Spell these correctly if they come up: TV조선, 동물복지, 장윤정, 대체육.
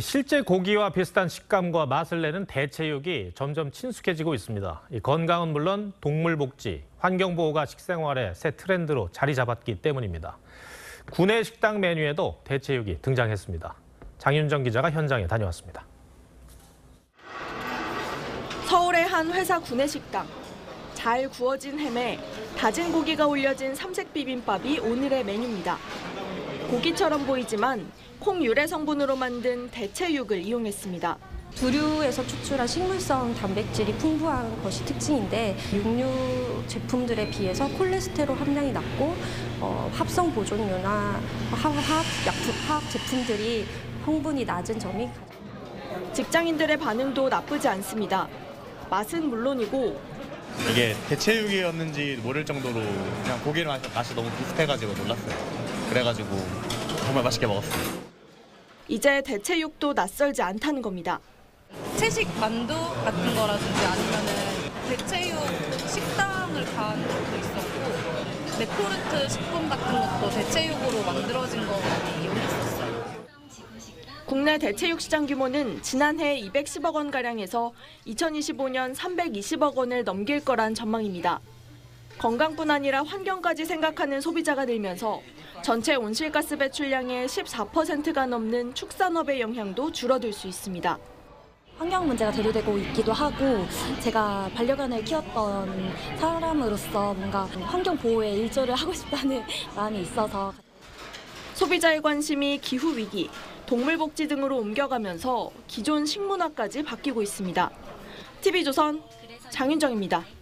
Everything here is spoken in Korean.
실제 고기와 비슷한 식감과 맛을 내는 대체육이 점점 친숙해지고 있습니다. 건강은 물론 동물복지, 환경보호가 식생활의 새 트렌드로 자리 잡았기 때문입니다. 구내 식당 메뉴에도 대체육이 등장했습니다. 장윤정 기자가 현장에 다녀왔습니다. 서울의 한 회사 구내 식당. 잘 구워진 햄에 다진 고기가 올려진 삼색 비빔밥이 오늘의 메뉴입니다. 고기처럼 보이지만 콩 유래 성분으로 만든 대체육을 이용했습니다. 두류에서 추출한 식물성 단백질이 풍부한 것이 특징인데 육류 제품들에 비해서 콜레스테롤 함량이 낮고 합성 보존료나 화학 제품들이 성분이 낮은 점이 가장. 직장인들의 반응도 나쁘지 않습니다. 맛은 물론이고 이게 대체육이었는지 모를 정도로 그냥 고기랑 맛이 너무 비슷해가지고 놀랐어요. 그래가지고 정말 맛있게 먹었어요. 이제 대체육도 낯설지 않다는 겁니다. 채식 만두 같은 거라든지 아니면은 대체육 식당을 간 것도 있었고 레포르트 식품 같은 것도 대체육으로 만들어진 거 많이 이용했었어요. 국내 대체육 시장 규모는 지난해 210억 원가량에서 2025년 320억 원을 넘길 거란 전망입니다. 건강뿐 아니라 환경까지 생각하는 소비자가 늘면서 전체 온실가스 배출량의 14%가 넘는 축산업의 영향도 줄어들 수 있습니다. 환경 문제가 대두되고 있기도 하고 제가 반려견을 키웠던 사람으로서 뭔가 환경 보호에 일조를 하고 싶다는 마음이 있어서. 소비자의 관심이 기후위기, 동물복지 등으로 옮겨가면서 기존 식문화까지 바뀌고 있습니다. TV조선 장윤정입니다.